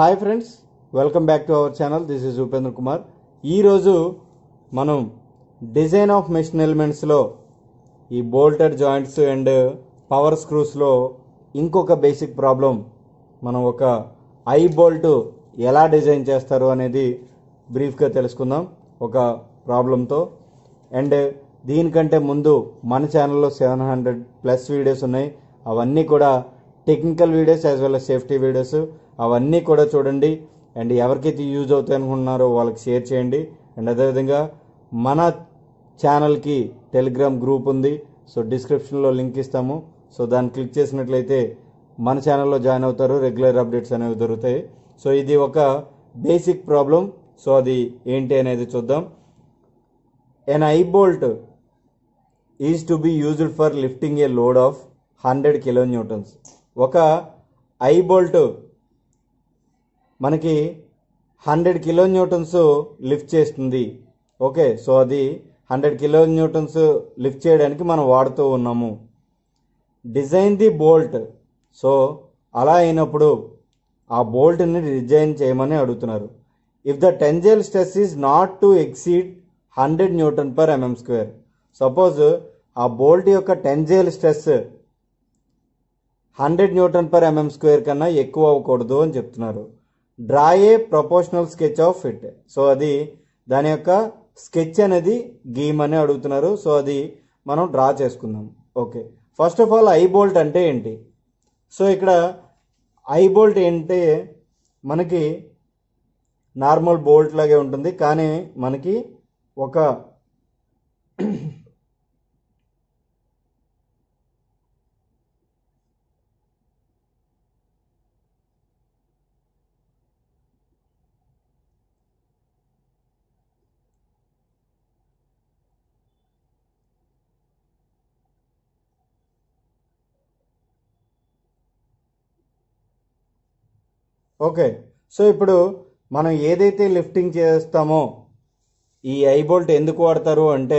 Hi friends welcome back to our channel this is Upendra Kumar ई रोजु मनम डिजाइन ऑफ मेशिन एलिमेंट्स लो ई bolted joints and power screws लो इंकोक बेसिक प्रॉब्लम मनम ओक आई बोल्ट एला डिजाइन चेस्तारो अनेदी ब्रीफ गा तेलुसुकुंदाम ओक प्रॉब्लम तो एंड दीनिकंटे मुंदु मन चैनल लो 700 प्लस वीडियोस उन्नायि अवन्नी कूडा technical videos as well as safety videos అవన్నీ కూడా చూడండి అండ్ ఎవరికైతే యూజ్ అవుతాయి అనుకుంటున్నారో వాళ్ళకి షేర్ చేయండి అండ్ అదే విధంగా మన ఛానల్ కి టెలిగ్రామ్ గ్రూప్ ఉంది సో డిస్క్రిప్షన్ లో లింక్ ఇస్తాము సో దాన్ని క్లిక్ చేసినట్లయితే మన ఛానల్ లో జాయిన్ అవుతారు రెగ్యులర్ అప్డేట్స్ అనేవి దొరుకుతాయి సో ఇది ఒక బేసిక్ ప్రాబ్లం సో అది ఏంటి అనేది చూద్దాం an eye bolt is to be used for lifting a load of 100 kN ఒక eye bolt मन की 100 kN लिफ्ट ओके सो अभी 100 kN लिफ्ट मन वाड़ता उन्ना डिजाइन दी बोल्ट सो अला आ बोल्ट ने डिजाइन चेयमने अडुगुतुन्नारु if the tensile stress is not to exceed 100 N/mm² suppose आ बोल्ट योक्क टेंजेल स्ट्रेस 100 N/mm² कन्ना एक्कुव अवकूडदु अनि चेप्तुन्नारु draw a proportional sketch of it so अभी दाने योक्क स्केच अनेदी गीयमने अडुगुतुन्नारु सो अभी मनं ड्रा चेसुकुंदाम okay first of all eye bolt अंटे एंटी सो इक्कड आई बोल्ट एंटे मनकी नार्मल बोल्ट लागे उंटुंदी कानी मनकी ओक ओके सो इप्पुडु मनं एदैते लिफ्टिंग चेस्तामो ई आई बोल्ट एंदुकु वाडतारु अंटे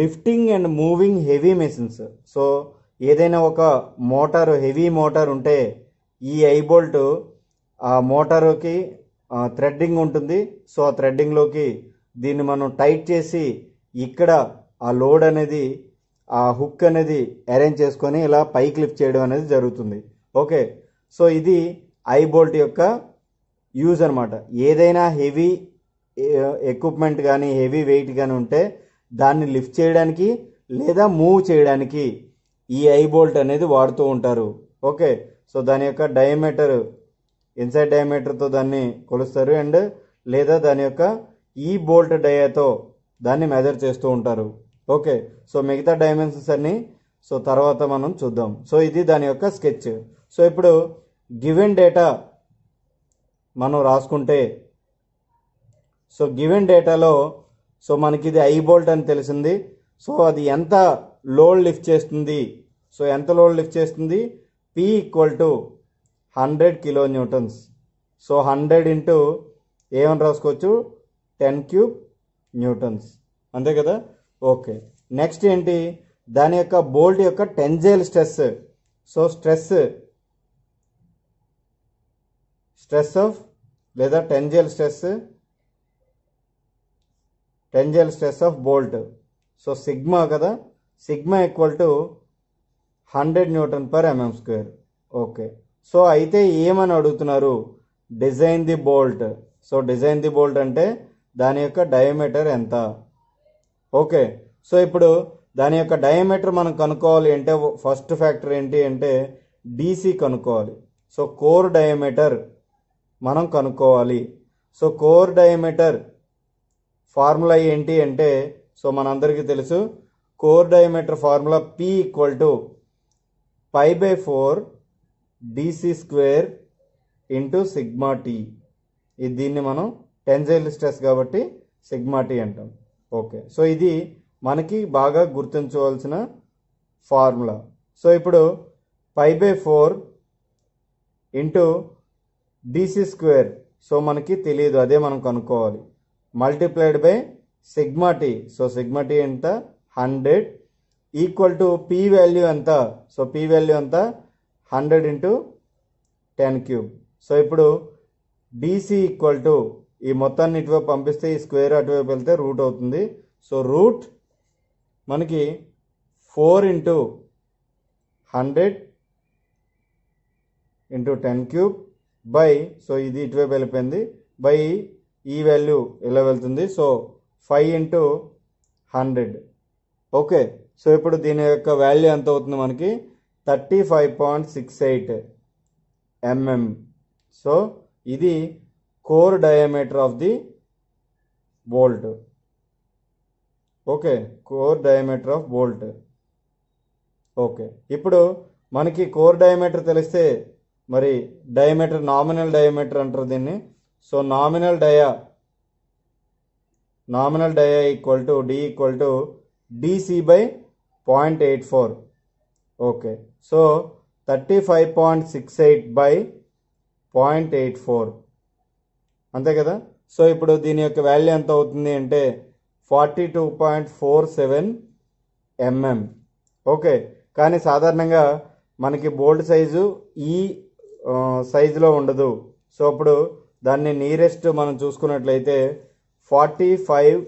lifting and moving heavy machines so एदैना ओक मोटार हेवी मोटार उंटे ई आई बोल्ट आ मोटार की थ्रेडिंग उंटुंदी सो आ थ्रेडिंग लोकी दीनिनि मनं टाइट चेसी इक्कड आ लोड अनेदी आ हुक अनेदी अरेंज चेसुकोनि इला पैकी लिफ्ट चेयडम अनेदी जरुगुतुंदी ओके सो इदी आई बोल्ट యొక్క యూజ్ అన్నమాట ఏదైనా హెవీ ఎక్విప్‌మెంట్ గాని హెవీ వెయిట్ గాని ఉంటే దాన్ని లిఫ్ట్ చేయడానికి లేదా మూవ్ చేయడానికి ఈ ఐ బోల్ట్ అనేది వాడుతూ ఉంటారు ఓకే సో దాని యొక్క డయామీటర్ ఇన్సైడ్ డయామీటర్ తో దాన్ని కొలుస్తారు అండ్ లేదా దాని యొక్క ఈ బోల్ట్ డయాతో దాన్ని మెజర్ చేస్తూ ఉంటారు ఓకే సో మిగతా డైమెన్షన్స్ అన్ని సో తర్వాత మనం చూద్దాం సో ఇది దాని యొక్క స్కెచ్ సో ఇప్పుడు गिवन डेटा मनं रासुकुंटे सो गिवन डेटा लो सो मनकी इदी आई बोल्ट अनि तेलिसिंदी सो अदि एंत लोड लिफ्ट चेस्तुंदी सो एंत लोड लिफ्ट चेस्तुंदी P = 100 kN सो 100 इंटू एमन रासुकोवच्चु 10³ N अंते कदा ओके नेक्स्ट एंटी दानि योक्क बोल्ट योक्क tensile stress so stress of लेदा tensile stress of bolt so sigma कदा sigma equal to 100 N/mm² okay so अयिते एमनि अडुगुतुन्नारु design the bolt so design the bolt अंटे दानि योक्क डायामीटर एंत ओके सो इप्पुडु दानि योक्क डायामीटर मनं कनुक्कोवाली अंटे फस्ट फैक्टर एंटी अंटे डीसी कनुक्कोवाली सो कोर डायामीटर మనం కనుకోవాలి సో కోర్ డయామీటర్ ఫార్ములా ఏంటి అంటే సో మనందరికీ తెలుసు core diameter formula p = π/4 dc² sigma t ఇది దీన్ని మనం టెన్సైల్ స్ట్రెస్ కాబట్టి సిగ్మా t అంటాం ఓకే సో ఇది మనకి బాగా గుర్తుంచుకోవాల్సిన ఫార్ములా సో ఇప్పుడు π/4 dc² सो मन की तेलियदु अदे मन कनुक्कोवाली multiplied by sigma T so sigma T एंत 100 ईक्वल टू पी वाल्यू एंत सो पी वाल्यू एंत 100 * 10³ सो इप्पुडु डीसी ఈక్వల్ టు ఈ మొత్తాన్ని ఇటువైపు పంపిస్తే ఈ స్క్వేర్ అటువైపు వెళ్తే రూట్ అవుతుంది. సో రూట్ మనకి 4 into 100 into 10³ బై, సో ఇది ఇటువైపు వెళ్ళిపోయింది, బై ఈ వాల్యూ ఇలా వెళ్తుంది. So 5 into 100. ఓకే, సో ఇప్పుడు దీని యొక్క వాల్యూ ఎంత అవుతుంది మనకి 35.68 mm. సో ఇది core diameter of the bolt. Okay, core diameter of bolt. Okay, ఇప్పుడు మనకి కోర్ డయామీటర్ తెలిస్తే మరి డయామీటర్ నామినల్ డయామీటర్ అంటారు దీన్ని. So nominal dia equal to DC by 0.84. Okay, so 35.68 by 0.84 అంతే కదా. సో ఇప్పుడు దీని యొక్క వాల్యూ ఎంత అవుతుంది అంటే 42.47 mm. ఓకే, కానీ సాధారణంగా మనకి బోల్ట్ సైజు ఈ సైజులో ఉండదు. సో అప్పుడు దాన్ని నియరెస్ట్ మనం చూసుకున్నట్లయితే 45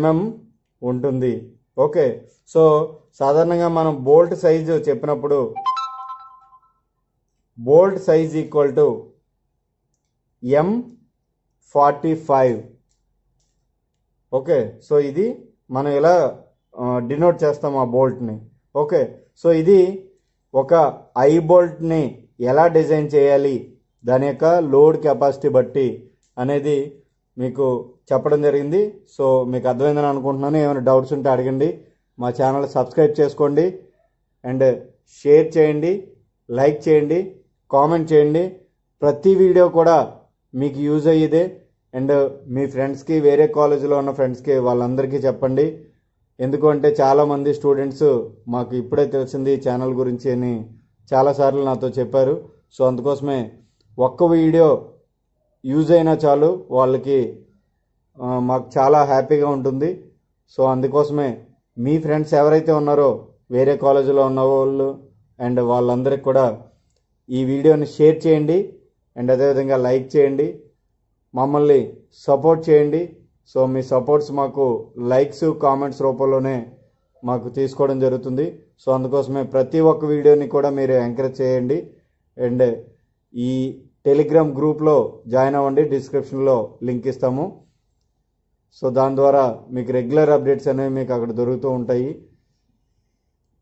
mm ఉంటుంది. ఓకే, సో సాధారణంగా మనం బోల్ట్ సైజు చెప్పినప్పుడు bolt size equal to M45. Okay, so ఇది మనం ఇలా డినోట్ చేస్తాం ఆ బోల్ట్ని. ఓకే, సో ఇది ఒక ఐ బోల్ట్ని ఎలా డిజైన్ చేయాలి దాని యొక్క లోడ్ కెపాసిటీ బట్టి అనేది మీకు చెప్పడం జరిగింది. సో మీకు అర్థమైందని అనుకుంటున్నాను. ఏమైనా డౌట్స్ ఉంటే అడగండి. మా ఛానల్ సబ్స్క్రైబ్ చేసుకోండి అండ్ షేర్ చేయండి, లైక్ చేయండి, కామెంట్ చేయండి. ప్రతి వీడియో కూడా మీకు యూజ్ అయ్యేదే అండ్ మీ ఫ్రెండ్స్కి, వేరే కాలేజీలో ఉన్న ఫ్రెండ్స్కి వాళ్ళందరికీ చెప్పండి. ఎందుకంటే చాలామంది స్టూడెంట్స్ మాకు ఇప్పుడే తెలిసింది ఈ ఛానల్ గురించి అని చాలాసార్లు నాతో చెప్పారు. సో అందుకోసమే ఒక్క వీడియో యూజ్ అయినా చాలు వాళ్ళకి, మాకు చాలా హ్యాపీగా ఉంటుంది. సో అందుకోసమే మీ ఫ్రెండ్స్ ఎవరైతే ఉన్నారో వేరే కాలేజీలో ఉన్న వాళ్ళు అండ్ వాళ్ళందరికీ కూడా ఈ వీడియోని షేర్ చేయండి అండ్ అదేవిధంగా లైక్ చేయండి, మమ్మల్ని సపోర్ట్ చేయండి. సో మీ సపోర్ట్స్ మాకు లైక్స్, కామెంట్స్ రూపంలోనే మాకు తీసుకోవడం జరుగుతుంది. సో అందుకోసమే ప్రతి ఒక్క వీడియోని కూడా మీరు ఎంకరేజ్ చేయండి అండ్ ఈ టెలిగ్రామ్ గ్రూప్లో జాయిన్ అవ్వండి. డిస్క్రిప్షన్లో లింక్ ఇస్తాము. సో దాని ద్వారా మీకు రెగ్యులర్ అప్డేట్స్ అనేవి మీకు అక్కడ దొరుకుతూ ఉంటాయి.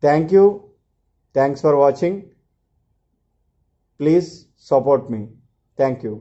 Thank you. Thanks for watching. Please support me. Thank you.